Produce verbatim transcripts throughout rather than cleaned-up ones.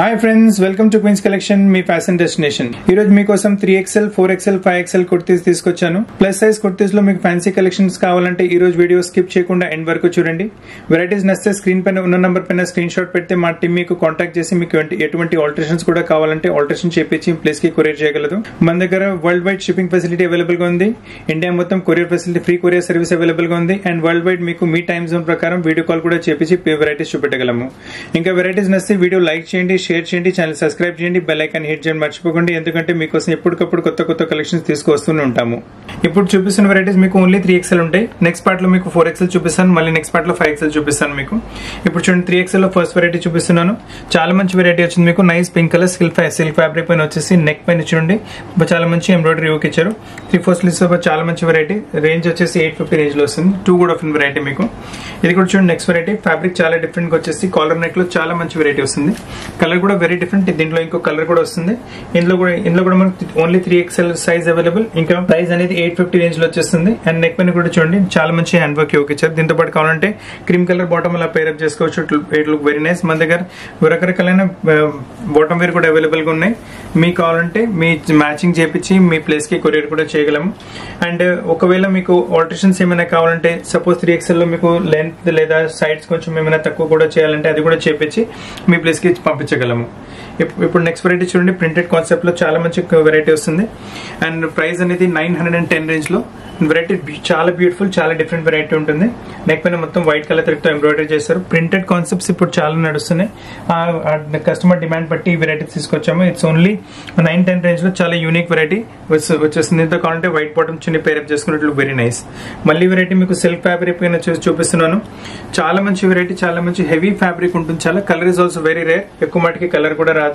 Hi friends, welcome to queens collection, మీ fashion destination. ఈ రోజు మీకోసం three XL, four XL, five XL kurtis తీసుకొచ్చాను. ప్లస్ సైజ్ కుర్తీస్ లో మీకు ఫ్యాన్సీ కలెక్షన్స్ కావాలంటే ఈ రోజు వీడియో స్కిప్ చేయకుండా ఎండ్ వరకు చూడండి. వెరైటీస్ నచ్చితే స్క్రీన్ పైన ఉన్న నంబర్ పైన స్క్రీన్ షాట్ పెడితే మా టీమ్ మీకు కాంటాక్ట్ చేసి మీకు ఎటువంటి ఆల్టరేషన్స్ కూడా కావాలంటే ఆల్టరేషన్ చేపించి ప్లేస్ కి కొరియర్ చేయగలదు. మన దగ్గర world wide shipping facility available గా ఉంది. ఇండియా మొత్తం courier facility, free courier service available గా ఉంది. అండ్ వరల్డ్ వైడ్ మీకు మీ టైమ్ జోన్ ప్రకారం వీడియో కాల్ కూడా చేపించి వెరైటీస్ చూపెట్టగలము. ఇంకా వెరైటీస్ నచ్చితే వీడియో లైక్ చేయండి, షేర్ చేయండి, ఛానల్ సబ్స్క్రైబ్ చేయండి, బెల్ ఐకాన్ హిట్ చేయండి మర్చిపోకండి. ఎందుకంటే మీకోసం ఎప్పటికప్పుడు కొత్త కొత్త కలెక్షన్స్ తీసుకొస్తూనే ఉంటాము. ఇప్పుడు చూపిస్తున్న వెరైటీస్ మీకు ఓన్లీ త్రీ ఎక్స్ఎల్ ఉంటాయి. నెక్స్ట్ పార్ట్ లో మీకు ఫోర్ ఎక్స్ఎల్ చూపిస్తాను, మళ్ళీ నెక్స్ట్ పార్ట్ లో ఫైవ్ ఎక్స్ఎల్ చూపిస్తాను మీకు. ఇప్పుడు చూడండి, త్రీ ఎక్స్ఎల్ లో ఫస్ట్ వెరైటీ చూపిస్తున్నాను. చాలా మంచి వెరైటీ వచ్చింది మీకు. Nice pink colour silk silk fabric పైన వచ్చేసి నెక్ పైన చూడండి చాలా మంచి ఎంబ్రాయిడరీ వర్క్ ఇచ్చారు. త్రీ ఫోర్ స్లీవ్స్ చాలా మంచి వెరైటీ. రేంజ్ వచ్చేసి ఎయిట్ ఫిఫ్టీ రేంజ్ లో వస్తుంది. టూ కూడా ఆఫ్ వెరైటీ మీకు. ఇది కూడా చూడండి నెక్స్ట్ వెరైటీ. ఫ్యాబ్రిక్ చాలా డిఫరెంట్ గా వచ్చేసి కాలర్ నెక్ లో చాలా మంచి వెరైటీ వస్తుంది. కలర్ కూడా వెరీ డిఫరెంట్. దీంట్లో ఇంకో కలర్ కూడా వస్తుంది. ఇందులో కూడా ఇందులో కూడా మనకి only three XL size available. ఇంకా ప్రైస్ అనేది ఎయిట్ ఫిఫ్టీ రేంజ్ లో వచ్చేస్తుంది. అండ్ నెక్ పైన కూడా చూడండి చాలా మంచి హ్యాండ్ వర్క్ యోక్ ఇచ్చారు. దీంతో పాటు కావాలంటే క్రీమ్ కలర్ బాటమ్ అలా పేరప్ చేసుకోవచ్చు. It look very nice. మన దగ్గర రకరకాలైన బాటమ్ వేర్ కూడా అవైలబుల్ గా ఉన్నాయి. మీకు కావాలంటే మీ మ్యాచింగ్ చేపించి మీ ప్లేస్ కి కొరియర్ కూడా చేయగలము. అండ్ ఒకవేళ మీకు ఆల్టరేషన్స్ ఏమైనా కావాలంటే, సపోజ్ త్రీ ఎక్స్ఎల్ లో మీకు లెంత్ లేదా సైడ్స్ కొంచెం ఏమైనా తక్కువ కూడా చేయాలంటే అది కూడా చేపించి మీ ప్లేస్ కి పంపించగలము. ఇప్పుడు నెక్స్ట్ వెరైటీ చూడండి. ప్రింటెడ్ కాన్సెప్ట్ లో చాలా మంచి వెరైటీ వస్తుంది. అండ్ ప్రైస్ అనేది nine hundred and ten range లో. వెరైటీ చాలా బ్యూటిఫుల్, చాలా డిఫరెంట్ వెరైటీ ఉంటుంది. నెక్ పైన మొత్తం వైట్ కలర్ తో ఎంబ్రాయిడరీ చేస్తారు. ప్రింటెడ్ కాన్సెప్ట్స్ ఇప్పుడు చాలా నడుస్తున్నాయి. కస్టమర్ డిమాండ్ బట్టి ఈ వెరైటీ తీసుకొచ్చాము. It's only nine ten range లో చాలా యూనిక్ వెరైటీ వచ్చేస్తుంది. ఇంత కావాలంటే వైట్ బాటమ్ చిన్న పేరప్ చేసుకున్నట్లు వెరీ నైస్. మళ్ళీ వెరైటీ మీకు సిల్క్ ఫ్యాబ్రిక్ పైన చూసి చూపిస్తున్నాను. చాలా మంచి వెరైటీ, చాలా మంచి హెవీ ఫ్యాబ్రిక్ ఉంటుంది. చాలా colour is also very rare. ఎక్కువ మటుకి కలర్ కూడా రాదు.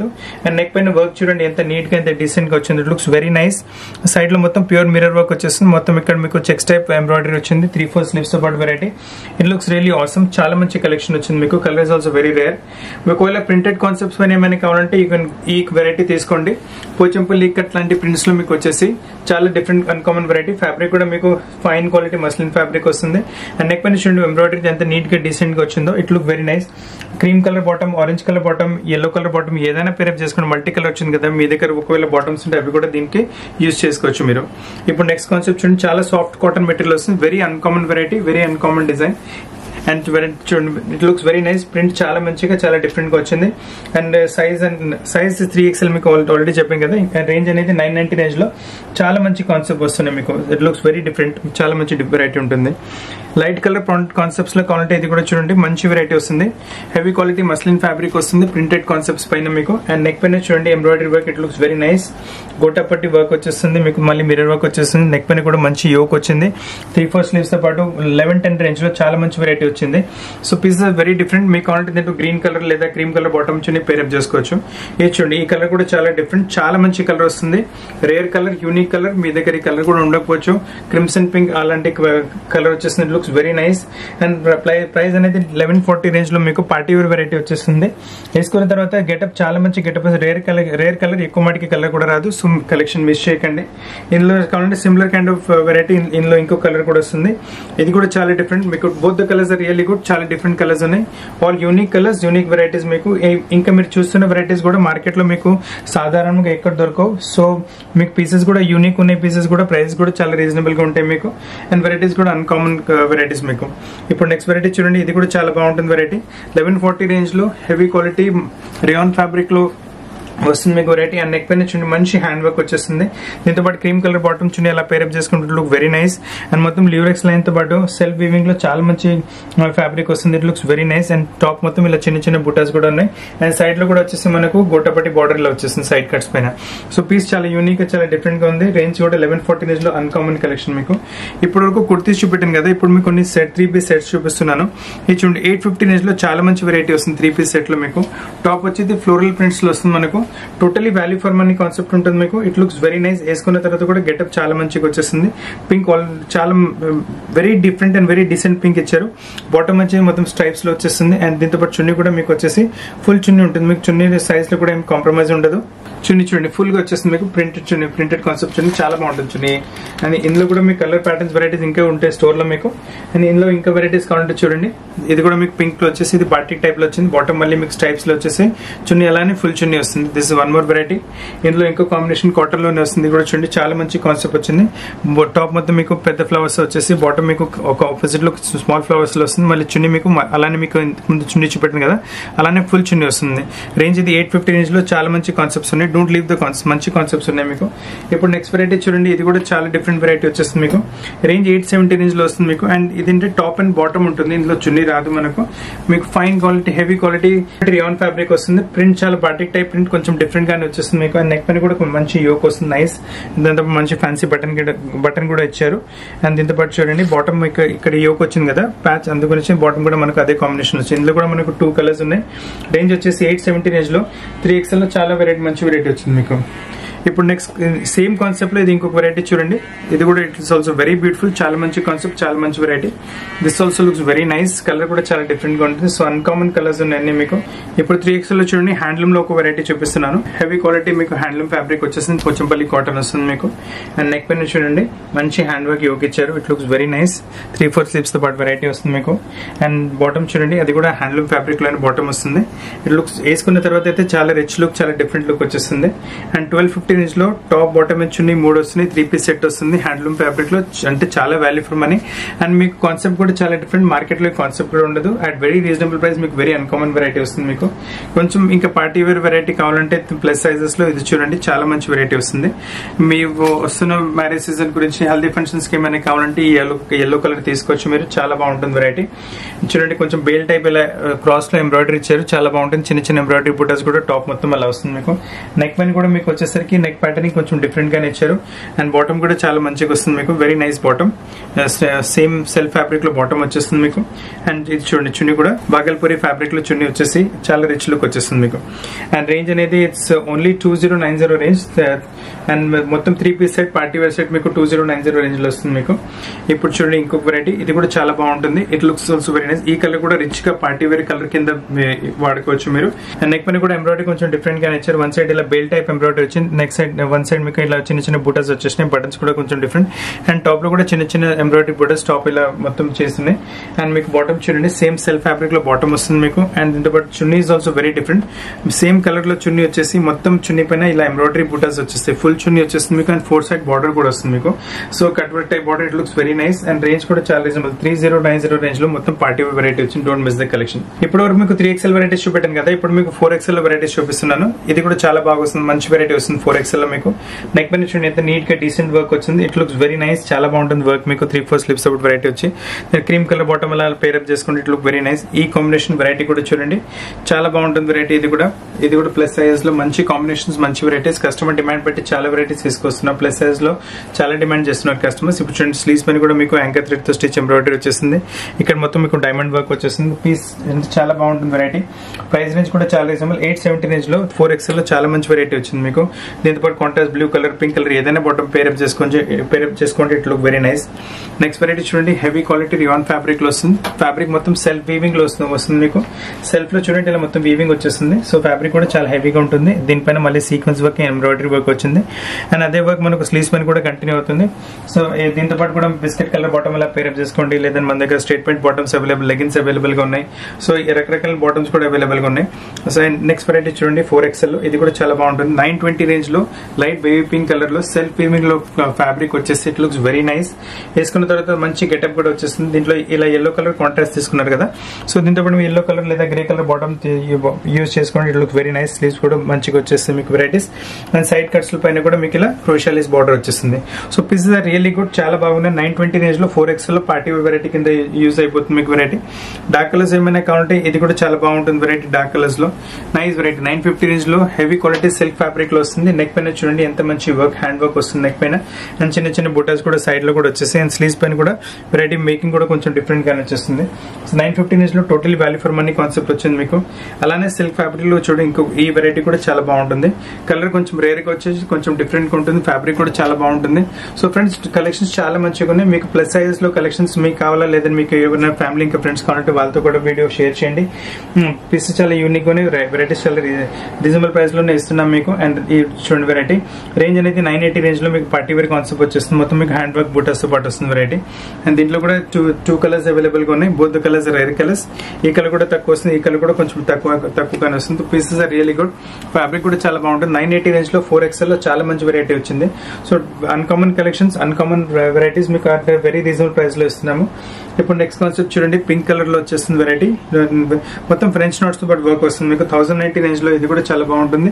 అండ్ నెక్ పైన వర్క్ చూడండి ఎంత నీట్ గా, ఎంత డీసెంట్ గా వచ్చింది. It looks very nice. Side లో మొత్తం ప్యూర్ మిర్రర్ వర్క్ వచ్చేస్తుంది. మొత్తం ఇక్కడ మీకు చెక్స్ టైప్ ఎంబ్రాయిడరీ వచ్చింది. త్రీ ఫోర్ స్లీవ్స్ తో పాటు variety. It looks really awesome. చాలా మంచి కలెక్షన్ వచ్చింది మీకు. Colour is also very rare. ఒకవేళ ప్రింటెడ్ కాన్సెప్ట్స్ పైన ఏమైనా కావాలంటే ఈ వెరైటీ తీసుకోండి. పోచంపల్లి కట్ లాంటి ప్రింట్స్ లో మీకు వచ్చేసి చాలా డిఫరెంట్ అన్కామన్ వెరైటీ. ఫ్యాబ్రిక్ కూడా మీకు ఫైన్ క్వాలిటీ మస్లిన్ ఫ్యాబ్రిక్ వస్తుంది. అండ్ నెక్ పైన చూడండి ఎంబ్రాయిడరీ ఎంత నీట్ గా, డీసెంట్ గా వచ్చిందో. It look very nice. Cream colour bottom, orange colour bottom, yellow colour bottom ఏదైనా పేరప్ చేసుకుని మల్టీ కలర్ వచ్చింది కదా. మీ దగ్గర ఒకవేళ బాటమ్స్ ఉంటే అవి కూడా దీనికి యూజ్ చేసుకోవచ్చు మీరు. ఇప్పుడు నెక్స్ట్ కాన్సెప్ట్ చూడండి. చాలా సాఫ్ట్ కాటన్ మెటీరియల్ వస్తుంది. Very uncommon variety, very uncommon design. And చూడండి it looks very nice. Print చాలా మంచిగా, చాలా డిఫరెంట్ గా వచ్చింది. And size and size three XL మీకు ఆల్రెడీ చెప్పాను కదా. రేంజ్ అనేది నైన్ నైన్టీ రేంజ్ లో చాలా మంచి కాన్సెప్ట్ వస్తున్నాయి మీకు. It looks very different. చాలా మంచి వెరైటీ ఉంటుంది. లైట్ కలర్ కాన్సెప్ట్స్ లో కావాలంటే ఇది కూడా చూడండి మంచి వెరైటీ వస్తుంది. హెవీ క్వాలిటీ మస్లిన్ ఫ్యాబ్రిక్ వస్తుంది ప్రింటెడ్ కాన్సెప్ట్స్ పైన మీకు. అండ్ నెక్ పైన చూడండి embroidery work. It looks very nice. Gota patti work వచ్చేస్తుంది మీకు. మళ్ళీ మిర్రర్ వర్క్ వచ్చేస్తుంది. నెక్ పైన కూడా మంచి యోక్ వచ్చింది. త్రీ ఫోర్ స్లీవ్స్ తో పాటు లెవెన్ టెన్ రేంజ్ లో చాలా మంచి వెరైటీ వచ్చింది. So pieces very different. మీకు కావాలంటే దీంట్లో గ్రీన్ కలర్ లేదా క్రీమ్ కలర్ బాటమ్ చూని పేరప్ చేసుకోవచ్చు. ఇది చూడండి ఈ కలర్ కూడా చాలా డిఫరెంట్, చాలా మంచి కలర్ వస్తుంది. Rare colour, unique colour. మీ దగ్గర ఈ కలర్ కూడా ఉండకపోవచ్చు. క్రిమ్సన్ పింక్ అలాంటి కలర్ వచ్చేస్తుంది. Very nice. అండ్ ప్రైస్ అనేది లెవెన్ ఫార్టీ రేంజ్ లో మీకు పార్టీ వేర్ వెరైటీ వచ్చేస్తుంది. వేసుకున్న తర్వాత గెటప్ చాలా మంచి getup. Rare colour rare colour ఎక్కువ మటుకి కలర్ కూడా రాదు. సో కలెక్షన్ మిస్ చేయకండి. ఇందులో కావాలంటే సిమిలర్ కైండ్ ఆఫ్ వెరైటీ ఇందులో ఇంకో కలర్ కూడా వస్తుంది. ఇది కూడా చాలా డిఫరెంట్ మీకు. Both the colours are really good. చాలా డిఫరెంట్ కలర్స్ ఉన్నాయి. All unique colours, unique varieties మీకు. ఇంకా మీరు చూస్తున్న వెరైటీస్ కూడా మార్కెట్ లో మీకు సాధారణంగా ఎక్కడ దొరకవు. సో మీకు పీసెస్ కూడా యూనిక్ ఉన్నాయి. పీసెస్ కూడా ప్రైస్ కూడా చాలా రీజనబుల్ గా ఉంటాయి మీకు. అండ్ వెరైటీస్ కూడా అన్కామన్ వెరైటీస్ మీకు. ఇప్పుడు నెక్స్ట్ వెరైటీ చూడండి. ఇది కూడా చాలా బాగుంటుంది వెరైటీ. లెవెన్ ఫార్టీ రేంజ్ లో హెవీ క్వాలిటీ రియాన్ ఫ్యాబ్రిక్ లో వస్తుంది మీకు వెరైటీ. అండ్ నెక్ పైన చూడండి మంచి హ్యాండ్ వర్క్ వచ్చేస్తుంది. దీంతో పాటు క్రీమ్ కలర్ బాటమ్ చూడండి అలా పేరప్ చేసుకుంటే లుక్ వెరీ నైస్. అండ్ మొత్తం లీవరెక్స్ లైన్ తో పాటు సెల్ఫ్ వీవింగ్ లో చాలా మంచి ఫ్యాబ్రిక్ వస్తుంది. It looks very nice. And top మొత్తం ఇలా చిన్న చిన్న బుటాస్ కూడా ఉన్నాయి. అండ్ సైడ్ లో కూడా వచ్చేసి మనకు గోటపట్టి బార్డర్ ఇలా వచ్చేస్తుంది సైడ్ కట్స్ పైన. సో పీస్ చాలా యూనిక్ గా, చాలా డిఫరెంట్ గా ఉంది. రేంజ్ కూడా లెవెన్ ఫార్టీ రేంజ్ లో అన్కామన్ కలెక్షన్ మీకు. ఇప్పటి వరకు కుర్తీస్ చూపెట్టాను కదా. ఇప్పుడు మీకు కొన్ని సెట్ త్రీ పీస్ సెట్స్ చూపిస్తున్నాను. ఇది చూడండి ఎయిట్ ఫిఫ్టీ రేంజ్ లో చాలా మంచి వెరైటీ వస్తుంది. త్రీ పీస్ సెట్ లో మీకు టాప్ వచ్చేది ఫ్లోరల్ ప్రింట్స్ లో వస్తుంది మనకు. Totally value for money concept ఉంటుంది మీకు. It looks very nice. వేసుకున్న తర్వాత కూడా గెటప్ చాలా మంచిగా వచ్చేస్తుంది. పింక్ చాలా very different and very decent pink ఇచ్చారు. బాటమ్ వచ్చి మొత్తం స్ట్రైప్స్ లో వచ్చేస్తుంది అండ్ దీంతో పాటు చున్నీ కూడా మీకు వచ్చేసి ఫుల్ చున్నీ ఉంటుంది. మీకు చున్నీ సైజ్ లో కూడా ఏం కాంప్రమైజ్ ఉండదు. చున్నీ చూడండి ఫుల్ గా వచ్చేస్తుంది మీకు. Printed chunni, printed concept chunni చాలా బాగుంటుంది చున్నీ. అండ్ ఇందులో కూడా మీకు కలర్ ప్యాటర్న్స్ వెరైటీస్ ఇంకా ఉంటాయి స్టోర్ లో మీకు. అండ్ ఇందులో ఇంకా వెరైటీస్ కావాలంటే చూడండి. ఇది కూడా మీకు పింక్ లో వచ్చేసి ఇది బాటిక్ టైప్ లో వచ్చింది. బాటమ్ మళ్ళీ మీకు స్ట్రైప్స్ లో వచ్చేసి చున్నీ అలానే ఫుల్ చున్నీ వస్తుంది. This one more variety. ఇందులో ఇంకో కాంబినేషన్ కాటన్ లోనే వస్తుంది కూడా చూడండి. చాలా మంచి కాన్సెప్ట్ వచ్చింది. టాప్ మొత్తం మీకు పెద్ద ఫ్లవర్స్ వచ్చేసి బాటమ్ మీకు ఒక ఆపోజిట్ లో స్మాల్ ఫ్లవర్స్ లో వస్తుంది. మళ్ళీ చున్నీ మీకు అలానే మీకు ముందు చున్నీ చూపెట్టింది కదా అలానే ఫుల్ చున్నీ వస్తుంది. రేంజ్ ఇది ఎయిట్ ఫిఫ్టీ రేంజ్ లో చాలా మంచి కాన్సెప్ట్స్ ఉన్నాయి. డోంట్ లీవ్ ద కాన్సెప్ట్, మంచి కాన్సెప్ట్స్ ఉన్నాయి మీకు. ఇప్పుడు నెక్స్ట్ వెరైటీ చూడండి. ఇది కూడా చాలా డిఫరెంట్ వెరైటీ వచ్చేస్తుంది మీకు. రేంజ్ ఎయిట్ సెవెంటీ రేంజ్ లో వస్తుంది మీకు. అండ్ ఇదంటే టాప్ అండ్ బాటమ్ ఉంటుంది. ఇందులో చున్నీ రాదు మనకు. మీకు fine quality, heavy quality rayon fabric వస్తుంది. ప్రింట్ చాలా బాటిక్ టైప్ ప్రింట్, కొంచెం డిఫరెంట్ గానే వచ్చేస్తుంది మీకు. అండ్ నెక్ పైన కూడా మంచి యోక్ వస్తుంది. నైస్. దాంతో మంచి ఫ్యాన్సీ బటన్ బటన్ కూడా ఇచ్చారు. అండ్ దీంతో పాటు చూడండి బాటమ్ ఇక్కడ యోక్ వచ్చింది కదా ప్యాచ్, అందు గురించి బాటమ్ కూడా మనకు అదే కాంబినేషన్ వచ్చింది. ఇందులో కూడా మనకు టూ కలర్స్ ఉన్నాయి. రేంజ్ వచ్చేసి ఎయిట్ సెవెంటీ రేంజ్ లో త్రీ ఎక్స్ఎల్ లో చాలా వెరైటీ మంచి వెరైటీ వచ్చింది మీకు. ఇప్పుడు నెక్స్ట్ సేమ్ కాన్సెప్ట్ లో ఇది ఇంకొక వెరైటీ చూడండి. ఇది కూడా it is also very beautiful. చాలా మంచి కాన్సెప్ట్, చాలా మంచి variety. This also looks very nice. Colour కూడా చాలా డిఫరెంట్ గా ఉంటుంది. సో అన్కామన్ కలర్స్ ఉన్నాయి మీకు. ఇప్పుడు త్రీ ఎక్స్ఎల్ లో చూడండి హ్యాండ్లూమ్ లో ఒక వెరైటీ చూపిస్తున్నాను. హెవీ క్వాలిటీ మీకు హ్యాండ్లూమ్ ఫ్యాబ్రిక్ వచ్చేసింది. కొంచెంపల్లి కాటన్ వస్తుంది మీకు. అండ్ నెక్ పైన చూడండి మంచి హ్యాండ్ వర్క్ యోక్ ఇచ్చారు. It looks very nice. Three four sleeves తో పాటు వెరైటీ వస్తుంది మీకు. అండ్ బాటమ్ చూడండి, అది కూడా హ్యాండ్లూమ్ ఫ్యాబ్రిక్ లోనే బాటమ్ వస్తుంది. ఇట్ లుక్స్ వేసుకున్న తర్వాత అయితే చాలా రిచ్ లుక్, చాలా డిఫరెంట్ లుక్ వచ్చేస్తుంది. అండ్ ట్వెల్వ్ ఫిఫ్టీ రేంజ్ లో టాప్ బాటమ్ చున్నీ మూడు వస్తున్నాయి. త్రీ పీస్ సెట్ వస్తుంది హ్యాండ్లూమ్ ఫ్యాబ్రిక్ లో. అంటే చాలా వాల్యూ ఫర్ మనీ అండ్ మీకు కాన్సెప్ట్ కూడా చాలా డిఫరెంట్. మార్కెట్ లో కాన్సెప్ట్ కూడా ఉండదు. అట్ వెరీ రీజనబుల్ ప్రైస్ మీకు వెరీ అన్కామన్ వెరైటీ వస్తుంది మీకు. కొంచెం ఇంకా పార్టీ వేర్ వెరైటీ కావాలంటే ప్లస్ సైజెస్ లో ఇది చూడండి చాలా మంచి వెరైటీ వస్తుంది. మీ వస్తున్న మ్యారేజ్ సీజన్ గురించి హెల్దీ ఫంక్షన్స్ కి ఏమైనా కావాలంటే ఈ ఎల్లో ఎల్లో కలర్ తీసుకోవచ్చు మీరు. చాలా బాగుంటుంది వెరైటీ. చూడండి కొంచెం బేల్ టైప్ ఇలా క్రాస్ లో ఎంబ్రాయిడరీ ఇచ్చారు. చాలా బాగుంటుంది. చిన్న చిన్న ఎంబ్రాయిడరీ బుటాస్ కూడా టాప్ మొత్తం అలా వస్తుంది మీకు. నెక్ పైన కూడా మీకు వచ్చేసరికి నెక్ ప్యాటర్న్ కొంచెం డిఫరెంట్ గానే ఇచ్చారు. అండ్ బాటమ్ కూడా చాలా మంచిగా వస్తుంది మీకు. Very nice bottom. Same self fabric లో బాటమ్ వచ్చేస్తుంది మీకు. అండ్ ఇది చూడండి చున్నీ కూడా బాగల్పూరి ఫ్యాబ్రిక్ లో చున్నీ వచ్చేసి చాలా రిచ్ లుక్ వచ్చేస్తుంది మీకు. అండ్ రేంజ్ అనేది it's only two zero nine zero range. And మొత్తం three piece set party wear set మీకు two zero nine zero range లో వస్తుంది మీకు. ఇప్పుడు చూడండి ఇంకొక వెరైటీ. ఇది కూడా చాలా బాగుంటుంది. It looks also very nice. ఈ కలర్ కూడా రిచ్ గా పార్టీ వేర్ కలర్ కింద వాడుకోవచ్చు మీరు. అండ్ నెక్ పైన కూడా ఎంబ్రాయిడరీ కొంచెం డిఫరెంట్ గానే ఇచ్చారు. వన్ సైడ్ ఇలా బెల్ టైప్ ఎంబ్రాయిడరీ వచ్చింది. నెక్స్ట్ సైడ్ వన్ సైడ్ మీకు ఇలా చిన్న చిన్న బుటాస్ వచ్చేసినాయి. బటన్స్ కూడా కొంచెం డిఫరెంట్. అండ్ టాప్ లో కూడా చిన్న చిన్న ఎంబ్రాయిడరీ బుటాస్ టాప్ ఇలా మొత్తం చేస్తున్నాయి. అండ్ మీకు బాటమ్ చూడండి సేమ్ సెల్ఫ్ ఫ్యాబ్రిక్ లో బాటమ్ వస్తుంది మీకు. అండ్ దీంతో పాటు chunni is also very different. Same colour లో చున్నీ వచ్చేసి మొత్తం చున్నీ పైన ఇలా ఎంబ్రాయిడరీ బుటాస్ వచ్చేస్తాయి. ఫుల్ చున్నీ వచ్చేస్తుంది మీకు. అండ్ ఫోర్ సైడ్ బార్డర్ కూడా వస్తుంది మీకు. So cut work type border. It looks very nice. And range కూడా చాలా reasonable. Three zero nine zero range లో మొత్తం పార్టీ వెరైటీ వచ్చింది. Don't miss the collection. ఇప్పుడు వరకు మీకు త్రీ ఎక్స్ఎల్ వెరైటీస్ చూపెట్టాను కదా. ఇప్పుడు మీకు ఫోర్ ఎక్స్ఎల్ వెరైటీస్ చూపిస్తున్నాను. ఇది కూడా చాలా బాగా వస్తుంది. మంచి వెరైటీ వస్తుంది ఫోర్ ఎక్స్ఎల్ లో మీకు. నెక్ పైన చూడండి ఎంత నీట్ గా డీసెంట్ వర్క్ వచ్చింది. It looks very nice. చాలా బాగుంటుంది వర్క్ మీకు. Three four sleeves out variety వచ్చి క్రీమ్ కలర్ బాటమ్ అలా పేరప్ చేసుకుంటే ఇట్ లుక్ వెరీ నైస్. ఈ కాంబినేషన్ వెరైటీ కూడా చూడండి చాలా బాగుంటుంది వెరైటీ. ఇది కూడా ఇది కూడా ప్లస్ సైజ్ లో మంచి కాంబినేషన్స్, మంచి వెరైటీస్. కస్టమర్ డిమాండ్ పెట్టి చాలా వెరైటీస్ తీసుకొస్తున్నాం. ప్లస్ సైజ్ లో చాలా డిమాండ్ చేస్తున్నారు కస్టమర్స్. ఇప్పుడు చూడండి స్లీవ్స్ పైన కూడా మీకు యాంకర్ థ్రెడ్ తో స్టిచ్ ఎంబ్రాయిడరీ వచ్చేసింది. ఇక్కడ మొత్తం మీకు డైమండ్ వర్క్ వచ్చేసింది. పీస్ చాలా బాగుంటుంది వెరైటీ. ప్రైస్ రేంజ్ కూడా చాలా రీజనబుల్. ఎయిట్ సెవెంటీ రేంజ్ లో ఫోర్ ఎక్స్ఎల్ లో చాలా మంచి వెరైటీ వచ్చింది మీకు. దీంతో పాటు contrast blue colour, pink colour ఏదైనా బాటమ్ పేరప్ చేసుకోండి పేరప్ చేసుకోండి it look very nice. Next variety చూడండి హెవీ క్వాలిటీ రియాన్ ఫ్యాబ్రిక్ లో వస్తుంది. ఫ్యాబ్రిక్ మొత్తం సెల్ఫ్ వీవింగ్ లో వస్తుంది మీకు. సెల్ఫ్ లో చూడండి ఇలా మొత్తం వీవింగ్ వచ్చేస్తుంది. సో ఫ్యాబ్రిక్ కూడా చాలా హెవీగా ఉంటుంది. దీనిపైన మళ్ళీ సీక్వెన్స్ వర్క్, ఎంబ్రాయిడరీ వర్క్ వచ్చింది. అండ్ అదే వర్క్ మనకు స్లీవ్స్ పైన కూడా కంటిన్యూ అవుతుంది. సో దీంతో పాటు కూడా బిస్కెట్ కలర్ బాటమ్ ఇలా పేరప్ చేసుకోండి. లేదంటే మన దగ్గర straight pant bottoms available, leggings available గా ఉన్నాయి. సో రకరకాల బాటమ్స్ కూడా అవైలబుల్ గా ఉన్నాయి. సో నెక్స్ట్ వెరైటీ చూడండి ఫోర్ ఎక్స్ఎల్. ఇది కూడా చాలా బాగుంటుంది. నైన్ ట్వంటీ రేంజ్ లో లైట్ బేబీ పింక్ కలర్ లో సెల్ఫ్ వీవింగ్ లో ఫ్యాబ్రిక్ వచ్చేసి ఇట్ లుక్స్ వెరీ నైస్. వేసుకున్న తర్వాత మంచి గెటప్ కూడా వచ్చేస్తుంది. దీంట్లో ఇలా ఎల్లో కలర్ కాంట్రాస్ట్ తీసుకున్నారు కదా. సో దీంతో పాటు ఎల్లో కలర్ లేదా గ్రే కలర్ బాటమ్ యూజ్ చేసుకోండి. It look very nice. Sleeves కూడా మంచిగా వచ్చేస్తుంది మీకు వెరైటీస్. అండ్ సైడ్ కట్స్ పైన కూడా మీకు ఇలా క్రోషాలిస్ బార్డర్ వచ్చేస్తుంది. So piece are really good. చాలా బాగున్నాయి. నైన్ ట్వంటీ రేంజ్ లో ఫోర్ ఎక్స్ఎల్ లో పార్టీ వెరైటీ కింద యూజ్ అయిపోతుంది మీకు వెరైటీ. డార్క్ కలర్స్ ఏమైనా కావాలంటే ఇది కూడా చాలా బాగుంటుంది వెరైటీ. డార్క్ కలర్స్ లో nice variety. Nine fifty range లో హెవీ క్వాలిటీ సిల్క్ ఫ్యాబ్రిక్ లో వస్తుంది. neck पैन चूँगी एंत मंची वर्क हैंड वर्क वस्तु neck पैन and चिन्ने चिन्ने बुटास कोड़ा side लो कोड़ा चेसे and sleeves पैन कोड़ा variety making कोड़ा कुछ different करने चेसे ने so nine fifteen इस लो totally value for money concept वच्चेंद मेको अलाने silk fabric लो चूँगी इनको ये variety कोड़ा चाला बाउंड कलर कुछ rare कोच्चे कुछ different कोण्टन fabric कोड़ा चाला बाउंड so friends collections चाला मंची कोने मेको plus size लो collections मेक कावला लेदर मेको योगना family इंका friends काउंटर वाल तो कोड़ा video share चेंडी पीस चाला unique कोने variety चाला reasonable price लो ने इस्तना मेको and చూడండి వెరైటీ రేంజ్ అనేది nine eighty రేంజ్ లో మీకు పార్టీ వేర్ కాన్సెప్ట్ వచ్చేస్తుంది మొత్తం మీకు హ్యాండ్ వర్క్ బూటాస్ తో పాటు వస్తుంది వెరైటీ అండ్ దీంట్లో కూడా టూ టూ కలర్స్ అవైలబుల్ గా ఉన్నాయి బోత్ కలర్స్ రేర్ కలర్స్ ఈ కలర్ కూడా తక్కువ వస్తుంది ఈ కలర్ కూడా కొంచెం తక్కువ తక్కువగానే వస్తుంది pieces are really good fabric కూడా చాలా బాగుంటుంది nine eighty రేంజ్ లో four X L లో చాలా మంచి వెరైటీ వచ్చింది so uncommon collections uncommon varieties మీకు అట్ వెరీ రీజనబుల్ ప్రైస్ లో ఇస్తున్నాము ఇప్పుడు నెక్స్ట్ కాన్సెప్ట్ చూడండి పింక్ కలర్ లో వచ్చేస్తుంది వెరైటీ మొత్తం ఫ్రెంచ్ నోట్స్ తో పాటు వర్క్ వస్తుంది మీకు one thousand ninety రేంజ్ లో ఇది కూడా చాలా బాగుంటుంది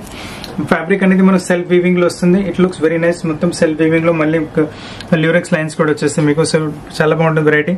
ఫ్యాబ్రిక్ అనేది మనం సెల్ఫ్ వీవింగ్ లో వస్తుంది ఇట్ లుక్స్ వెరీ నైస్ మొత్తం సెల్ఫ్ వీవింగ్ లో మళ్ళీ ల్యూరెక్స్ లైన్స్ కూడా వచ్చేస్తాయి మీకు చాలా బాగుంటుంది variety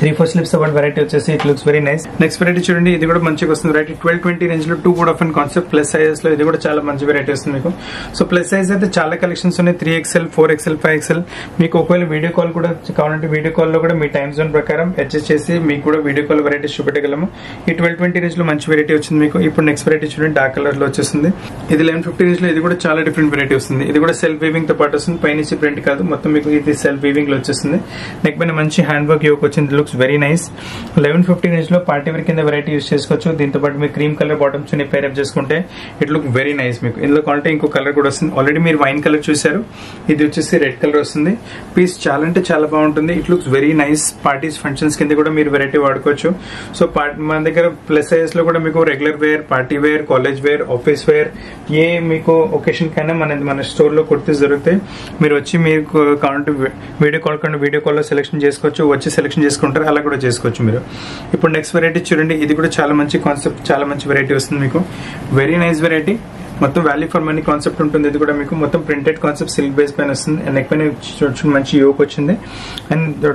three four sleeves about variety వచ్చేసి it looks very nice next variety చూడండి ఇది కూడా మంచిగా వస్తుంది వెరైటీ ట్వెల్వ్ ట్వంటీ రేంజ్ లో టూ కూడా ఆఫ్ అండ్ కాన్సెప్ట్ ప్లస్ సైజెస్ లో ఇది కూడా చాలా మంచి వెరైటీ వస్తుంది మీకు సో ప్లస్ సైజ్ అయితే చాలా కలెక్షన్స్ ఉన్నాయి three XL four XL five XL మీకు ఒకవేళ వీడియో కాల్ కూడా కావాలంటే వీడియో కాల్ లో కూడా మీ టైమ్ జోన్ ప్రకారం అడ్జస్ట్ చేసి మీకు కూడా వీడియో కాల్ వెరైటీ చూపెట్టగలము ఈ ట్వెల్వ్ ట్వంటీ రేంజ్ లో మంచి వెరైటీ వచ్చింది మీకు ఇప్పుడు నెక్స్ట్ వెరైటీ చూడండి డార్క్ కలర్ లో వచ్చేసింది ఇది లెవెన్ ఫిఫ్టీ రేంజ్ లో ఇది కూడా చాలా డిఫరెంట్ వెరైటీ వస్తుంది ఇది కూడా సెల్ఫ్ వీవింగ్ తో పాటు వస్తుంది పైనుంచి ప్రింట్ కాదు మొత్తం మీకు ఇది సెల్ఫ్ వీవింగ్ లో వచ్చేసింది నెక్ పైన మంచి హ్యాండ్ వర్క్ యోక్ వచ్చింది very nice eleven fifteen inch లో పార్టీ వేర్ కింద వెరైటీ యూస్ చేసుకోవచ్చు దీంతో పాటు మీరు క్రీమ్ కలర్ బాటమ్స్ ని పేర్ అప్ చేసుకుంటే ఇట్ లుక్ వెరీ నైస్ మీకు ఇందులో కావాలంటే ఇంకో కలర్ కూడా వస్తుంది ఆల్రెడీ మీరు వైన్ కలర్ చూసారు ఇది వచ్చేసి రెడ్ కలర్ వస్తుంది పీస్ చాలా అంటే చాలా బాగుంటుంది it looks very nice parties functions కింద కూడా మీరు వెరైటీ వాడుకోవచ్చు సో మన దగ్గర ప్లస్ సైజెస్ లో కూడా మీకు regular wear party wear college wear office wear ఏ మీకు ఒకేషన్ కైనా మన మన స్టోర్ లో కుర్తీస్ దొరుకుతాయి మీరు వచ్చి మీకు కావాలంటే వీడియో కాల్ కంటే వీడియో కాల్ లో సెలెక్షన్ చేసుకోవచ్చు వచ్చి సెలెక్షన్ చేసుకోవచ్చు అలా కూడా చేసుకోవచ్చు మీరు ఇప్పుడు నెక్స్ట్ వెరైటీ చూడండి ఇది కూడా చాలా మంచి కాన్సెప్ట్ చాలా మంచి వెరైటీ వస్తుంది మీకు వెరీ నైస్ వెరైటీ మొత్తం వాల్యూ ఫర్ మనీ కాన్సెప్ట్ ఉంటుంది ఇది కూడా మీకు మొత్తం ప్రింటెడ్ కాన్సెప్ట్ సిల్క్ బేస్ పైన వస్తుంది అండ్ నెక్ పైన మంచి యోక్ వచ్చింది అండ్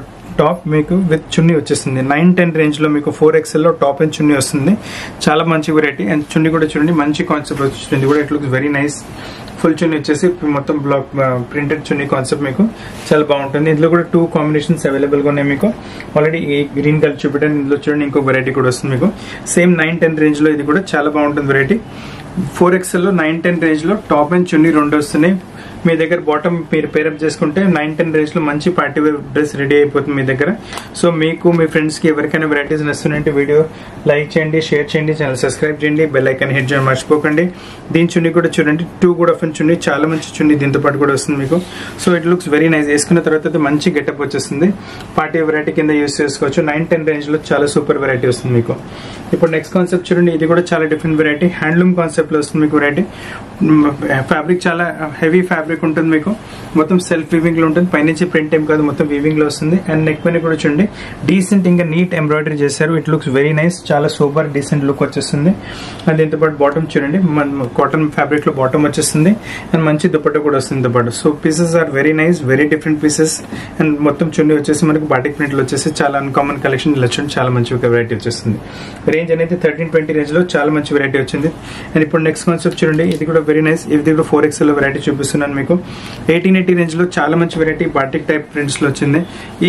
టాప్ మీకు విత్ చున్నీ వచ్చేస్తుంది నైన్ టెన్ రేంజ్ లో మీకు ఫోర్ ఎక్స్ఎల్ లో టాప్ అండ్ చున్నీ వస్తుంది చాలా మంచి వెరైటీ అండ్ చున్నీ కూడా చూడండి మంచి కాన్సెప్ట్ వచ్చింది కూడా it looks very nice full చున్నీ వచ్చేసి మొత్తం బ్లాక్ ప్రింటెడ్ చున్నీ కాన్సెప్ట్ మీకు చాలా బాగుంటుంది ఇందులో కూడా టూ కాంబినేషన్స్ అవైలబుల్ గా ఉన్నాయి మీకు ఆల్రెడీ గ్రీన్ కలర్ చూపించండి ఇందులో చూడండి ఇంకో వెరైటీ కూడా వస్తుంది మీకు సేమ్ నైన్ టెన్ రేంజ్ లో ఇది కూడా చాలా బాగుంటుంది వెరైటీ ఫోర్ ఎక్స్ఎల్ లో నైన్ టెన్ రేంజ్ లో టాప్ అండ్ చున్నీ రెండు వస్తున్నాయి మీ దగ్గర బాటమ్ మీరు పేరప్ చేసుకుంటే నైన్ టెన్ రేంజ్ లో మంచి పార్టీ వేర్ డ్రెస్ రెడీ అయిపోతుంది మీ దగ్గర సో మీకు మీ ఫ్రెండ్స్ కి ఎవరికైనా వెరైటీస్ నచ్చుతుంటే వీడియో లైక్ చేయండి షేర్ చేయండి ఛానల్ సబ్స్క్రైబ్ చేయండి బెల్ ఐకాన్ హిట్ చేయడం మర్చిపోకండి దీని చున్నీ కూడా చూడండి టూ కూడా ఆఫ్ చున్నీ చాలా మంచి చున్నీ దీంతో పాటు కూడా వస్తుంది మీకు so it looks very nice వేసుకున్న తర్వాత మంచి గెటప్ వచ్చేస్తుంది పార్టీ వెరైటీ కింద యూస్ చేసుకోవచ్చు నైన్ టెన్ రేంజ్ లో చాలా సూపర్ వెరైటీ వస్తుంది మీకు ఇప్పుడు నెక్స్ట్ కాన్సెప్ట్ చూడండి ఇది కూడా చాలా డిఫరెంట్ వెరైటీ హ్యాండ్లూమ్ కాన్సెప్ట్ లో వస్తుంది మీకు వెరైటీ ఫ్యాబ్రిక్ చాలా హెవీ ఫ్యాబ్రిక్ ఉంటుంది మీకు మొత్తం సెల్ఫ్ వీవింగ్ లో ఉంటుంది పైనుంచి ప్రింట్ ఏం కాదు మొత్తం వీవింగ్ లో వస్తుంది అండ్ నెక్ పైన కూడా చూడండి డీసెంట్ ఇంకా నీట్ ఎంబ్రాయిడరీ చేశారు ఇట్ లుక్స్ వెరీ నైస్ చాలా సూపర్ డీసెంట్ లుక్ వచ్చేస్తుంది అండ్ దీంతో పాటు బాటమ్ చూడండి కాటన్ ఫ్యాబ్రిక్ లో బాటమ్ వచ్చేస్తుంది అండ్ మంచి దుపట్టా కూడా వస్తుంది dupatta so pieces are very nice very different pieces and మొత్తం చున్నీ వచ్చేసి మనకి బాటిక్ ప్రింట్ లో వచ్చేసి చాలా అన్‌కామన్ కలెక్షన్ లక్షణం చాలా మంచి వెరైటీ వచ్చేస్తుంది రేంజ్ అనేది థర్టీన్ ట్వంటీ రేంజ్ లో చాలా మంచి వెరైటీ వచ్చింది అండ్ ఇప్పుడు నెక్స్ట్ కాన్సెప్ట్ చూడండి ఇది కూడా వెరీ నైస్ ఇది కూడా ఫోర్ ఎక్స్ లో వెరైటీ చూపిస్తున్నాను మీకు ఎయిటీన్ ఎయిటీ రేంజ్ లో చాలా మంచి వెరైటీ బాటిక్ టైప్ ప్రింట్స్ లో వచ్చింది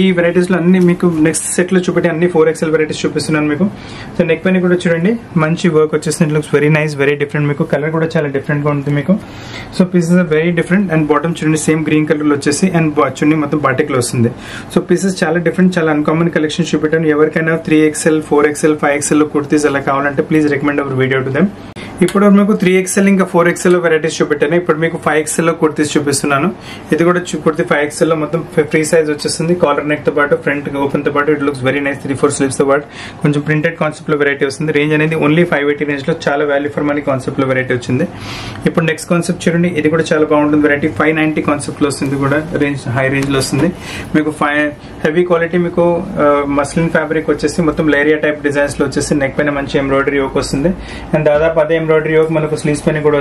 ఈ వెరైటీస్ లో అన్ని మీకు నెక్స్ట్ సెట్ లో చూపెట్టి అన్ని ఫోర్ ఎక్స్ఎల్ వెరైటీస్ చూపిస్తున్నాను మీకు సో నెక్ పైన కూడా చూడండి మంచి వర్క్ వచ్చేసింది it looks very nice very different మీకు కలర్ కూడా చాలా డిఫరెంట్ గా ఉంటుంది మీకు so pieces are very different and bottom చూడండి సేమ్ గ్రీన్ కలర్ లో వచ్చేసి అండ్ చున్నీ మొత్తం బాటిక్ లో వస్తుంది సో పీసెస్ చాలా డిఫరెంట్ చాలా అన్‌కామన్ కలెక్షన్ చూపెట్టాను ఎవరికైనా three XL four XL five XL లో కుర్తీస్ అలా కావాలంటే please recommend our video to them ఇప్పుడు మీకు త్రీ ఎక్స్ఎల్ ఇంకా ఫోర్ ఎక్స్ఎల్ వెరైటీస్ చూపెట్టాను ఇప్పుడు మీకు ఫైవ్ ఎక్స్ఎల్ లో కుర్తీస్ చూపిస్తున్నాను ఇది కూడా కుర్తీ ఫైవ్ ఎక్స్ఎల్ లో మొత్తం ఫ్రీ సైజ్ వచ్చేస్తుంది కాలర్ నెక్ తో పాటు ఫ్రంట్ ఓపెన్ తో పాటు it looks very nice three four sleeves తో పాటు కొంచెం ప్రింటెడ్ కాన్సెప్ట్ లో వెరైటీ వస్తుంది రేంజ్ అనేది ఓన్లీ ఫైవ్ ఎయిటీ రేంజ్ లో చాలా వాల్యూ ఫర్ మనీ కాన్సెప్ట్ లో వెరైటీ వచ్చింది ఇప్పుడు నెక్స్ట్ కాన్సెప్ట్ చూడండి ఇది కూడా చాలా బాగుంటుంది వెరైటీ ఫైవ్ నైన్టీ కాన్సెప్ట్ లో వస్తుంది కూడా రేంజ్ హై రేంజ్ లో వస్తుంది మీకు ఫైవ్ హెవీ క్వాలిటీ మీకు మస్లిన్ ఫ్యాబ్రిక్ వచ్చేసి మొత్తం లేరియా టైప్ డిజైన్స్ లో వచ్చేసి నెక్ పైన మంచి ఎంబ్రాయిడరీ వర్క్ వస్తుంది అండ్ దాదాపు అదే embroidery embroidery work manaku sleeves pani kuda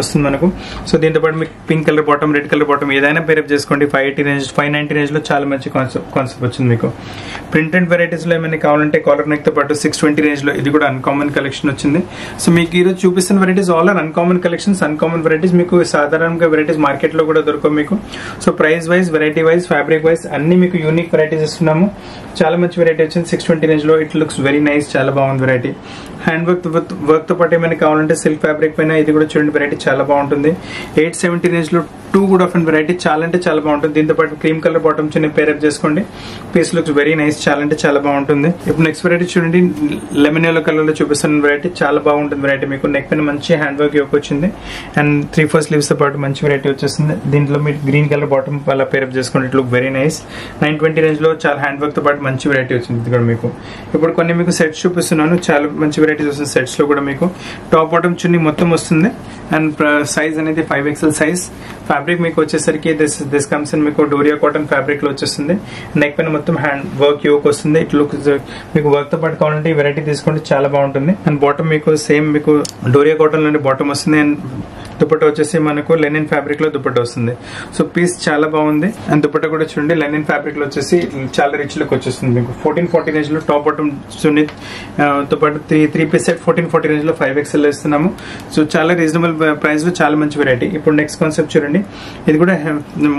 vastundi manaku so dento paadu meek pink color bottom red color bottom edaina pair up cheskondi five eighty range five ninety range lo chaala manchi concept vachindi meeku printed varieties lo emani kavalante collar neck tho paadu six twenty range lo idi kuda uncommon collection vachindi so meeku ee roju chupistunna varieties all are uncommon collections uncommon varieties meeku sadharanamga varieties market lo kuda doruko meeku so price wise variety wise fabric wise anni meeku unique varieties istunamu chaala manchi variety vachindi six twenty range lo it looks very nice chaala baagundi variety hand work work తో పాటు ఏమైనా కావాలంటే silk fabric పైన ఇది కూడా చూడండి variety చాలా బాగుంటుంది ఎయిట్ సెవెంటీ రేంజ్ లో టూ కూడా ఆఫ్ వెరైటీ చాలా అంటే చాలా బాగుంటుంది దీంతో పాటు క్రీమ్ కలర్ బాటమ్ చిన్న పేరప్ చేసుకోండి పీస్ లుక్స్ వెరీ నైస్ చాలా అంటే చాలా బాగుంటుంది ఇప్పుడు నెక్స్ట్ వెరైటీ చూడండి లెమన్ ఎల్లో కలర్ లో చూపిస్తున్న వెరైటీ చాలా బాగుంటుంది వెరైటీ మీకు నెక్ పైన మంచి హ్యాండ్ వర్క్ యోక్ వచ్చింది అండ్ త్రీ ఫోర్ స్లీవ్స్ తో పాటు మంచి వెరైటీ వచ్చేస్తుంది దీంట్లో మీరు గ్రీన్ కలర్ బాటమ్ అలా పేరప్ చేసుకోండి it look very nice nine twenty range లో చాలా హ్యాండ్ వర్క్ తో పాటు మంచి వెరైటీ వచ్చింది ఇక్కడ మీకు ఇప్పుడు కొన్ని మీకు సెట్స్ చూపిస్తున్నాను చాలా మంచి सेट्स टॉप बॉटम चुन्नी मोत्तम अंड साइज अनेदी फाइव एक्सएल साइज फैब्रिक मीकु वच्चेसरिकी दिस दिस कम्स इन मीकु डोरिया कॉटन फैब्रिक लो वच्चेस्तुंदी नेक पैन मोत्तम हैंड वर्क योक वस्तुंदी इट लुक्स मीकु वर्क तो पाटु कावालंटे वेराइटी तीसुकोंडि चाला बागुंटुंदी अंड बॉटम मीकु सेम मीकु डोरिया कॉटन लोने बॉटम वस्तुंदी अंड दुपट्टा వచ్చేసి మనకు లెనిన్ ఫ్యాబ్రిక్ లో దుపట్టా వస్తుంది సో పీస్ చాలా బాగుంది అండ్ దుపట్టా కూడా చూడండి లెనిన్ ఫ్యాబ్రిక్ లో వచ్చేసి చాలా రిచ్ లుక్ వచ్చేస్తుంది మీకు fourteen forty రేంజ్ లో టాప్ బాటమ్ సున్నిత్ dupatta three piece set fourteen forty range లో five X L ఇస్తున్నాము సో చాలా రీజనబుల్ ప్రైస్ లో చాలా మంచి వెరైటీ ఇప్పుడు నెక్స్ట్ కాన్సెప్ట్ చూడండి ఇది కూడా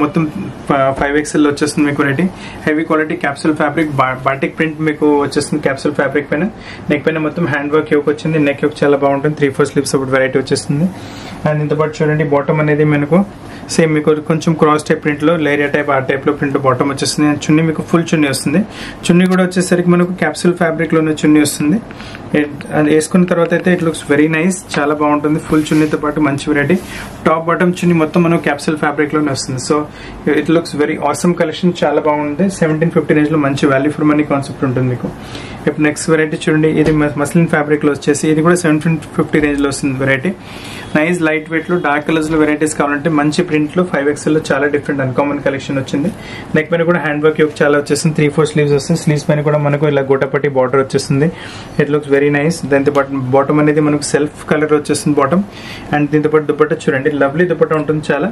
మొత్తం five X L లో వచ్చేస్తుంది మీకు variety heavy quality capsule fabric batik print మీకు వచ్చేస్తుంది క్యాప్సూల్ ఫ్యాబ్రిక్ పైన నెక్ పైన మొత్తం హ్యాండ్ వర్క్ యోక్ వచ్చింది నెక్ యోక్ చాలా బాగుంటుంది three four స్లీవ్స్ అప్పుడు వెరైటీ వచ్చేస్తుంది అండ్ బట్ చూడండి బాటమ్ అనేది మనకు సేమ్ మీకు కొంచెం క్రాస్ టైప్ ప్రింట్ లో లేరియా టైప్ ఆ టైప్ లో ప్రింట్ బాటమ్ వచ్చేస్తుంది చున్నీ మీకు ఫుల్ చున్నీ వస్తుంది చున్నీ కూడా వచ్చేసరికి మనకు క్యాప్సూల్ ఫ్యాబ్రిక్ లోనే చున్నీ వస్తుంది వేసుకున్న తర్వాత అయితే ఇట్ లుక్స్ వెరీ నైస్ చాలా బాగుంటుంది ఫుల్ చున్నీతో పాటు మంచి వెరైటీ టాప్ బాటమ్ చున్నీ మొత్తం మనకు క్యాప్సూల్ ఫ్యాబ్రిక్ లోనే వస్తుంది so it looks very awesome collection చాలా బాగుంది సెవెంటీన్ ఫిఫ్టీ రేంజ్ లో మంచి వాల్యూ ఫర్ మనీ కాన్సెప్ట్ ఉంటుంది మీకు ఇప్పుడు నెక్స్ట్ వెరైటీ చూడండి ఇది మస్లిన్ ఫ్యాబ్రిక్ లో వచ్చేసి ఇది కూడా సెవెన్ ఫిఫ్టీ రేంజ్ లో వస్తుంది వెరైటీ నైస్ లైట్ వెయిట్ లో డార్క్ కలర్స్ లో వెరైటీస్ కావాలంటే మంచి ప్రింట్ లో ఫైవ్ ఎక్స్ఎల్ లో చాలా డిఫరెంట్ అన్కామన్ కలెక్షన్ వచ్చింది నెక్ పైన కూడా హ్యాండ్ వర్క్ యోక్ చాలా వచ్చేస్తుంది త్రీ ఫోర్ స్లీవ్స్ వస్తుంది స్లీవ్స్ పైన కూడా మనకు ఇలా గోటపట్టి బార్డర్ వచ్చేస్తుంది ఇట్ లుక్స్ వెరీ నైస్ దాంతో పాటు బాటమ్ అనేది మనకు సెల్ఫ్ కలర్ వచ్చేస్తుంది బాటమ్ అండ్ దీంతో పాటు దుపట్టా చూడండి లవ్లీ దుపట్టా ఉంటుంది చాలా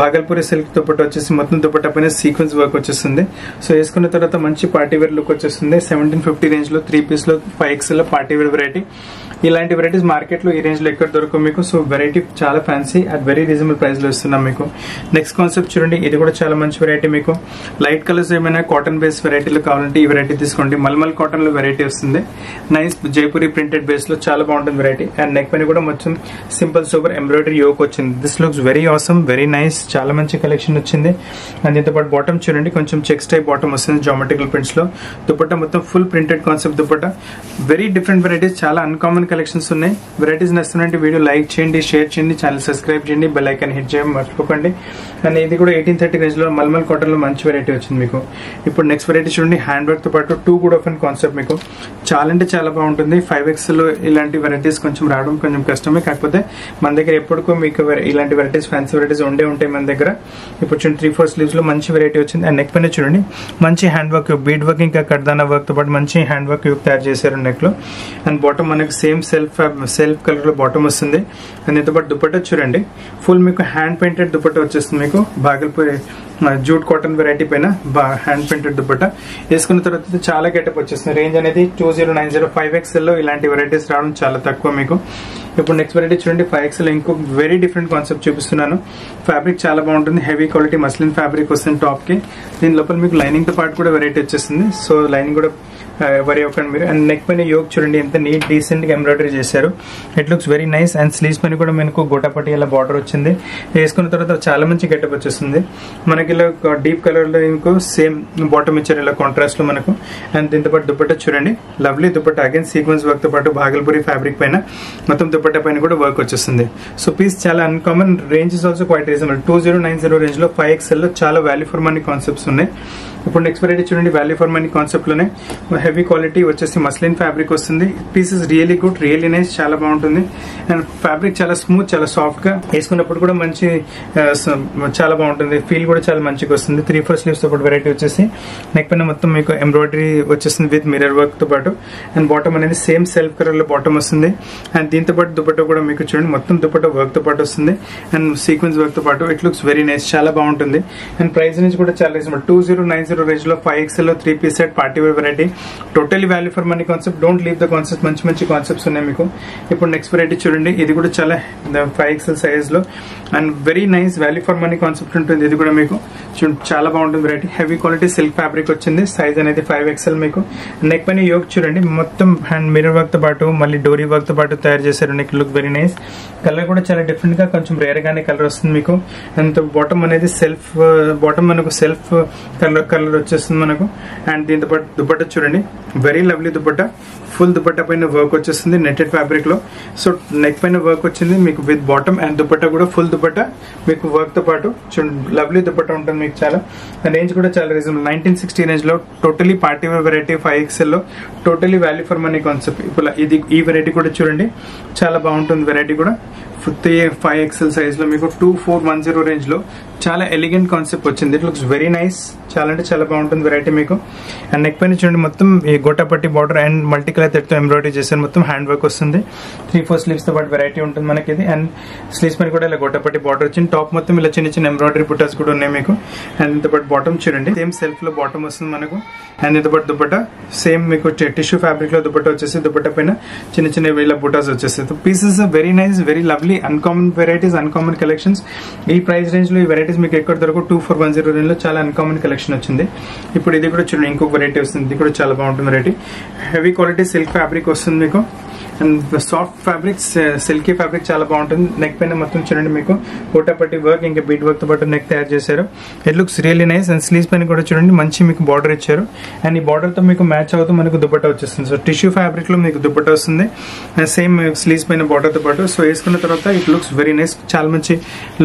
భాగల్పూరి సిల్క్ దుపట్టా వచ్చేసి మొత్తం దుపట్టా పైన సీక్వెన్స్ వర్క్ వచ్చేస్తుంది సో వేసుకున్న తర్వాత మంచి పార్టీవేర్ లుక్ వచ్చేస్తుంది సెవెంటీన్ ఫిఫ్టీ రేంజ్ లో త్రీ పీస్ లో ఫైవ్ ఎక్స్ఎల్ లో పార్టీవేర్ వెరైటీ ఇలాంటి వెరైటీస్ మార్కెట్ లో ఈ రేంజ్ లో ఎక్కడ దొరకవు మీకు సో వెరైటీ చాలా fancy at very reasonable price లో ఇస్తున్నాం మీకు నెక్స్ట్ కాన్సెప్ట్ చూడండి ఇది కూడా చాలా మంచి వెరైటీ మీకు లైట్ కలర్స్ ఏమైనా కాటన్ బేస్ వెరైటీలో కావాలంటే ఈ వెరైటీ తీసుకోండి మల్మల్ కాటన్ లో వెరైటీ వస్తుంది నైస్ జైపూరి ప్రింటెడ్ బేస్ లో చాలా బాగుంటుంది వెరైటీ అండ్ నెక్ పైన కూడా మొత్తం సింపుల్ సూపర్ ఎంబ్రాయిడరీ యోక్ వచ్చింది this looks very awesome very nice చాలా మంచి కలెక్షన్ వచ్చింది అండ్ దీంతో పాటు బాటమ్ చూడండి కొంచెం చెక్స్ టైప్ బాటమ్ వస్తుంది జామెట్రికల్ ప్రింట్స్ లో దుపట్టా మొత్తం full printed concept dupatta very different varieties చాలా అన్కామన్ కలెక్షన్స్ ఉన్నాయి వెరైటీస్ నచ్చినట్టు వీడియో లైక్ చేయండి షేర్ చేయండి ఛానల్ సబ్స్క్రైబ్ చేయండి బెల్ ఐకాన్ హిట్ చేయండి మర్చిపోకండి అండ్ ఇది కూడా ఎయిటీన్ థర్టీ రేంజ్ లో మల్మల్ కాటన్ లో మంచి వెరైటీ వచ్చింది మీకు ఇప్పుడు నెక్స్ట్ వెరైటీ చూడండి హ్యాండ్ వర్క్ తో పాటు two good of and concept మీకు చాలా అంటే చాలా బాగుంటుంది ఫైవ్ ఎక్స్ లో ఇలాంటి వెరైటీస్ కొంచెం రావడం కొంచెం కష్టమే కాకపోతే మన దగ్గర ఎప్పటికో మీకు ఇలాంటి వెరైటీస్ ఫ్యాన్సీ వెరైటీస్ ఉండే ఉంటాయి మన దగ్గర ఇప్పుడు చూడండి త్రీ ఫోర్ స్లీవ్స్ లో మంచి వెరైటీ వచ్చింది అండ్ నెక్ పైన చూడండి మంచి హ్యాండ్ వర్క్ బీడ్ వర్క్ ఇంకా కడ్దానా వర్క్ తో పాటు మంచి హ్యాండ్ వర్క్ తయారు చేశారు నెక్ లో అండ్ బాటమ్ మనకి సేమ్ సెల్ఫ్ సెల్ఫ్ కలర్ లో బాటమ్ వస్తుంది అండ్ ఇంత పాటు దుపట్టా చూడండి ఫుల్ మీకు హ్యాండ్ పెయింటెడ్ దుపట్టా వచ్చేస్తుంది మీకు భాగల్పూర్ జూట్ కాటన్ వెరైటీ పైన హ్యాండ్ పెయింటెడ్ దుపట్టా వేసుకున్న తర్వాత చాలా గెటప్ వచ్చేస్తుంది రేంజ్ అనేది two zero nine zero five XL లో ఇలాంటి వెరైటీస్ రావడం చాలా తక్కువ మీకు ఇప్పుడు నెక్స్ట్ వెరైటీ చూడండి ఫైవ్ ఎక్స్ఎల్ ఇంకో వెరీ డిఫరెంట్ కాన్సెప్ట్ చూపిస్తున్నాను ఫ్యాబ్రిక్ చాలా బాగుంటుంది హెవీ క్వాలిటీ మస్లిన్ ఫ్యాబ్రిక్ వస్తుంది టాప్ కి దీని లోపల మీకు లైనింగ్ తో పాటు కూడా వెరైటీ వచ్చేస్తుంది సో లైనింగ్ కూడా వరి అవ్వకండి మీరు అండ్ నెక్ పైన యోక్ చూడండి ఎంత నీట్ డీసెంట్ గా ఎంబ్రాయిడరీ చేశారు it looks very nice and sleeves పైన కూడా మనకు గోటాపట్టి ఇలా బార్డర్ వచ్చింది వేసుకున్న తర్వాత చాలా మంచి గెటప్ వచ్చేస్తుంది మనకి ఇలా డీప్ కలర్ లో ఇంకో సేమ్ బాటమ్ ఇచ్చారు ఇలా కాంట్రాస్ట్ లో మనకు అండ్ దీంతో పాటు దుపట్టా చూడండి lovely dupatta again sequence work తో పాటు భాగల్పూరి ఫ్యాబ్రిక్ పైన మొత్తం దుపట్టా పైన కూడా వర్క్ వచ్చేస్తుంది సో పీస్ చాలా uncommon range is also quite reasonable two zero nine zero range లో ఫైవ్ ఎక్స్ఎల్ లో చాలా వాల్యూ ఫర్ మనీ కాన్సెప్ట్స్ ఉన్నాయి ఇప్పుడు నెక్స్ట్ వెరైటీ చూడండి వాల్యూ ఫర్ మనీ కాన్సెప్ట్ లోనే heavy quality vachesi muslin fabric vastundi. Piece is really good, really nice, chala baaguntundi and fabric chala smooth, chala soft ga eskunnappudu kuda manchi chala baaguntundi, feel kuda chala manchiga vastundi. three four sleeves to variety vachesi neck panna mottham meeku embroidery vachestundi with mirror work to paatu and bottom anedi same self color lo bottom vastundi and dintho paatu dupatta kuda meeku chudandi mottham dupatta work to paatu vastundi and sequence work to paatu it looks very nice, chala baaguntundi and price range kuda chala reasonable two thousand ninety range lo five X L లో three piece set party wear variety totally value for money concept. Don't leave the concept, manchi manchi concepts ఉన్నాయి మీకు. ఇప్పుడు next variety చూడండి, ఇది కూడా చాలా five X L size లో and very nice value for money concept ఉంటుంది. ఇది కూడా మీకు చాలా బాగుంటుంది variety, heavy quality silk fabric వచ్చింది, size అనేది five X L మీకు. neck పైన yoke చూడండి మొత్తం హ్యాండ్ మిర్రర్ వర్క్ తో పాటు మళ్ళీ డోరీ వర్క్ తో పాటు తయారు చేశారు. neck look very nice, colour కూడా చాలా డిఫరెంట్ గా కొంచెం రేర్ గానే కలర్ వస్తుంది మీకు. అండ్ బాటమ్ అనేది సెల్ఫ్ బాటమ్ మనకు సెల్ఫ్ కలర్ కలర్ వచ్చేస్తుంది మనకు. అండ్ దీంతో పాటు దుపట్టా చూడండి, very lovely dupatta, full dupatta పైన వర్క్ వచ్చేస్తుంది నెట్టెడ్ ఫ్యాబ్రిక్ లో. సో నెక్ పైన వర్క్ వచ్చింది మీకు విత్ బాటమ్ అండ్ దుపట్టా కూడా ఫుల్ దుపట్టా మీకు వర్క్ తో పాటు చూడండి, లవ్లీ దుపట్టా ఉంటుంది మీకు. చాలా రేంజ్ కూడా చాలా రీజనబుల్, నైన్టీన్ సిక్స్టీ రేంజ్ లో totally party wear variety five XL లో totally value for money concept. ఇప్పుడు ఇది ఈ వెరైటీ కూడా చూడండి చాలా బాగుంటుంది వెరైటీ కూడా, ఫైవ్ ఎక్స్ఎల్ సైజ్ లో మీకు two four one zero range లో చాలా ఎలిగెంట్ కాన్సెప్ట్ వచ్చింది. ఇట్ లుక్స్ వెరీ నైస్, చాలా అంటే చాలా బాగుంటుంది వెరైటీ మీకు. అండ్ నెక్ పైన చూడండి మొత్తం ఈ gota patti border and multi colour thread తో ఎంబ్రాయిడరీ చేశారు, మొత్తం హ్యాండ్ వర్క్ వస్తుంది. త్రీ ఫోర్ స్లీవ్స్ తో పాటు వెరైటీ ఉంటుంది మనకి ఇది. అండ్ స్లీవ్స్ పైన కూడా ఇలా గోటాపట్టి బార్డర్ వచ్చింది, టాప్ మొత్తం ఇలా చిన్న చిన్న ఎంబ్రాయిడరీ బుటాస్ కూడా ఉన్నాయి మీకు. అండ్ ఇంత పాటు బాటమ్ చూడండి సేమ్ సెల్ఫ్ లో బాటమ్ వస్తుంది మనకు. అండ్ ఇంత పాటు దుపట్టా సేమ్ మీకు టిష్యూ ఫ్యాబ్రిక్ లో దుపట్టా వచ్చేసి దుపట్టా పైన చిన్న చిన్న వీళ్ళ బుటాస్ వచ్చేసి. Pieces very nice, very lovely, uncommon varieties, uncommon collections. ఈ ప్రైస్ రేంజ్ లో ఈ వెరైటీస్ మీకు ఎక్కడ దొరకు two four one zero range లో చాలా అన్కామన్ కలెక్షన్ వచ్చింది. ఇప్పుడు ఇది కూడా చూడండి ఇంకొక వెరైటీ వస్తుంది, ఇది కూడా చాలా బాగుంటుంది variety, heavy quality silk fabric వస్తుంది మీకు and soft fabric silky fabric చాలా బాగుంటుంది. నెక్ పైన మొత్తం చూడండి మీకు కోటాపట్టి వర్క్ ఇంకా బీట్ వర్క్ తో పాటు నెక్ తయారు చేశారు. It looks really nice and sleeves పైన కూడా చూడండి మంచి మీకు బార్డర్ ఇచ్చారు అండ్ ఈ బార్డర్ తో మీకు మ్యాచ్ అవుతూ మనకు దుపట్టా వచ్చేస్తుంది. సో టిష్యూ ఫ్యాబ్రిక్ లో మీకు దుపట్టా వస్తుంది అండ్ సేమ్ స్లీవ్స్ పైన బార్డర్ తో పాటు. సో వేసుకున్న తర్వాత ఇట్ లుక్స్ వెరీ నైస్, చాలా మంచి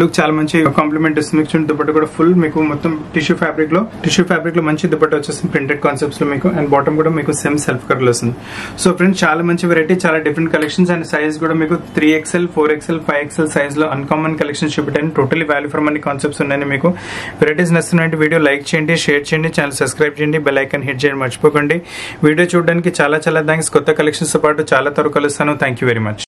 లుక్, చాలా మంచి కాంప్లిమెంట్ ఇస్తుంది మీకు. చూడండి దుపట్టా కూడా ఫుల్ మీకు మొత్తం టిష్యూ ఫ్యాబ్రిక్ లో టిష్యూ ఫ్యాబ్రిక్ లో మంచి దుపట్టా వచ్చేస్తుంది ప్రింటెడ్ కాన్సెప్ట్స్ లో మీకు. అండ్ బాటమ్ కూడా మీకు సేమ్ సెల్ఫ్ కలర్ వస్తుంది. సో ఫ్రెండ్స్ చాలా మంచి వెరైటీ, చాలా డిఫరెంట్ కలెక్షన్స్ అండ్ సైజ్ కూడా మీకు three XL four XL five XL size లో అన్కామన్ కలెక్షన్స్ చూపించాను. Totally value for money concepts ఉన్నాయి మీకు. వెరైటీస్ నచ్చినటువంటి వీడియో లైక్ చేయండి, షేర్ చేయండి, ఛానల్ సబ్స్క్రైబ్ చేయండి, బెల్ ఐకాన్ హిట్ చేయండి మర్చిపోకండి. వీడియో చూడడానికి చాలా చాలా థ్యాంక్స్. కొత్త కలెక్షన్స్ తో పాటు చాలా త్వరగా కలుస్తాను. Thank you very much.